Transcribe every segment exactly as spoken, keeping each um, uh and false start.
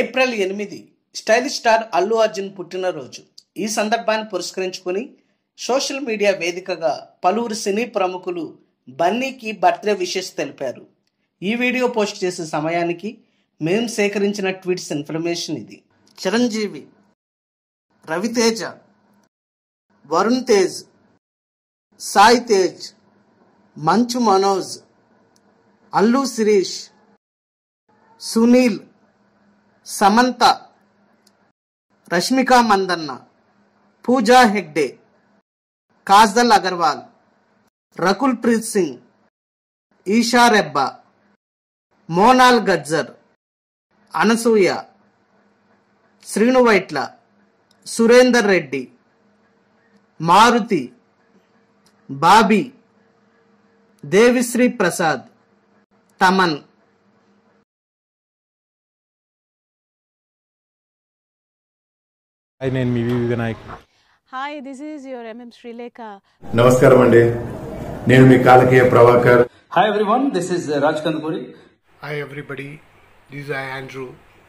April ఎనిమిది stylish star Allu Arjun పుట్టినరోజు. ఈ సందర్భాన్ని పురస్కరించుకుని సోషల్ మీడియా వేదికగా పలువురు సినీ ప్రముఖులు బన్నీకి బర్త్డే విషెస్ తెలిపారు. ఈ వీడియో పోస్ట్ చేసే సమయానికి మేము సేకరించిన ట్వీట్స్ ఇన్ఫర్మేషన్ ఇది. చిరంజీవి, రవి తేజ, వరుణ్ తేజ్, సాయి తేజ్, మంచు మనోజ్, అల్లు శిరీష్, సునీల్, సమంత, రష్మిక మందన్న, పూజా హెగ్డే, కాజల్ అగర్వాల్, రకుల్ ప్రీత్ సింగ్, ఈషా రెబ్బా, మోనాల్ గజ్జర్, అనసూయ, శ్రీను వైట్ల, సురేందర్ రెడ్డి, మారుతి బాబి, దేవిశ్రీ ప్రసాద్, తమన్. హాయ్, నేను Mivi Nayak. Hi, this is your MM Srilekha. నమస్కారం అండి, నేను మీ Kalakeya Prabhakar. Hi everyone, this is Raj Kandapuri. Hi everybody, this I Andrew,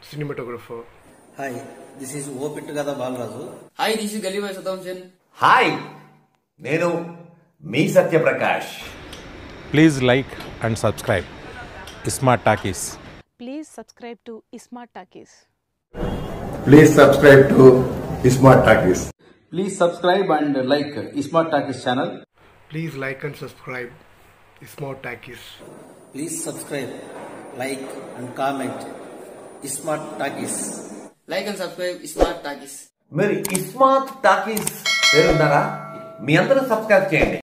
cinematographer. Hi, this is ఓపిట్టు కదా Balaraju. Hi, this is గెల్లివాస థోమ్సన్. Hi, నేను మీ Satyaprakash. Please like and subscribe iSmart Talkies. Please subscribe to iSmart Talkies. Please subscribe to iSmart Talkies. Please subscribe and like iSmart Talkies channel. Please like and subscribe iSmart Talkies. Please subscribe, like and comment iSmart Talkies. Like and subscribe iSmart Talkies. Meri iSmart Talkies perundara mi andaru subscribe cheyandi.